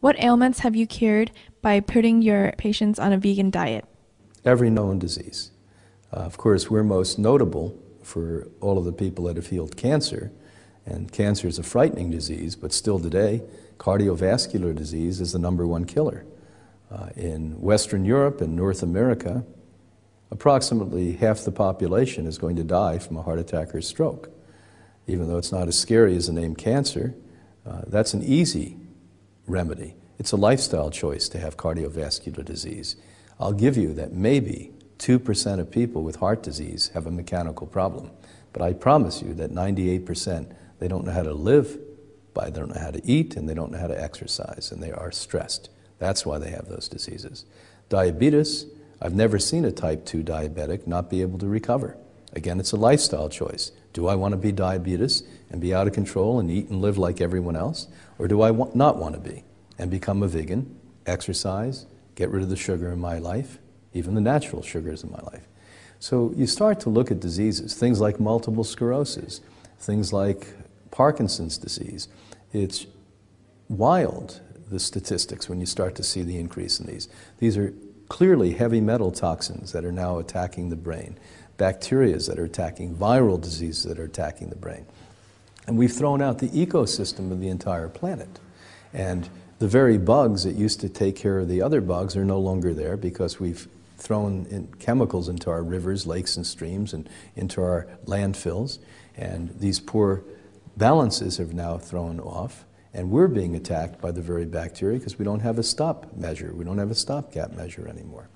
What ailments have you cured by putting your patients on a vegan diet? Every known disease. Of course, we're most notable for all of the people that have healed cancer, and cancer is a frightening disease, but still today, cardiovascular disease is the #1 killer. In Western Europe and North America, approximately half the population is going to die from a heart attack or stroke. Even though it's not as scary as the name cancer, that's an easy remedy. It's a lifestyle choice to have cardiovascular disease. I'll give you that maybe 2% of people with heart disease have a mechanical problem, but I promise you that 98%, they don't know how to live, they don't know how to eat, and they don't know how to exercise, and they are stressed. That's why they have those diseases. Diabetes, I've never seen a type 2 diabetic not be able to recover. Again, it's a lifestyle choice. Do I want to be diabetes and be out of control and eat and live like everyone else? Or do I not want to be and become a vegan, exercise, get rid of the sugar in my life, even the natural sugars in my life? So you start to look at diseases, things like multiple sclerosis, things like Parkinson's disease. It's wild, the statistics, when you start to see the increase in these. These are clearly heavy metal toxins that are now attacking the brain, bacteria that are attacking, viral diseases that are attacking the brain. And we've thrown out the ecosystem of the entire planet. And the very bugs that used to take care of the other bugs are no longer there because we've thrown in chemicals into our rivers, lakes, and streams, and into our landfills. And these poor balances have now thrown off. And we're being attacked by the very bacteria because we don't have a stop measure. We don't have a stopgap measure anymore.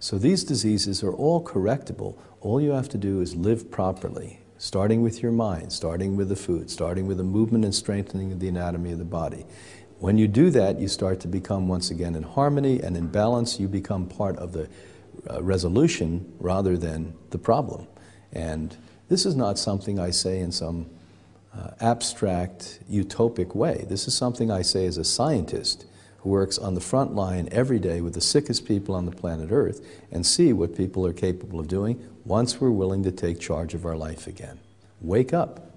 So these diseases are all correctable. All you have to do is live properly, starting with your mind, starting with the food, starting with the movement and strengthening of the anatomy of the body. When you do that, you start to become, once again, in harmony and in balance. You become part of the resolution rather than the problem. And this is not something I say in some abstract, utopic way. This is something I say as a scientist who works on the front line every day with the sickest people on the planet Earth and see what people are capable of doing once we're willing to take charge of our life again. Wake up.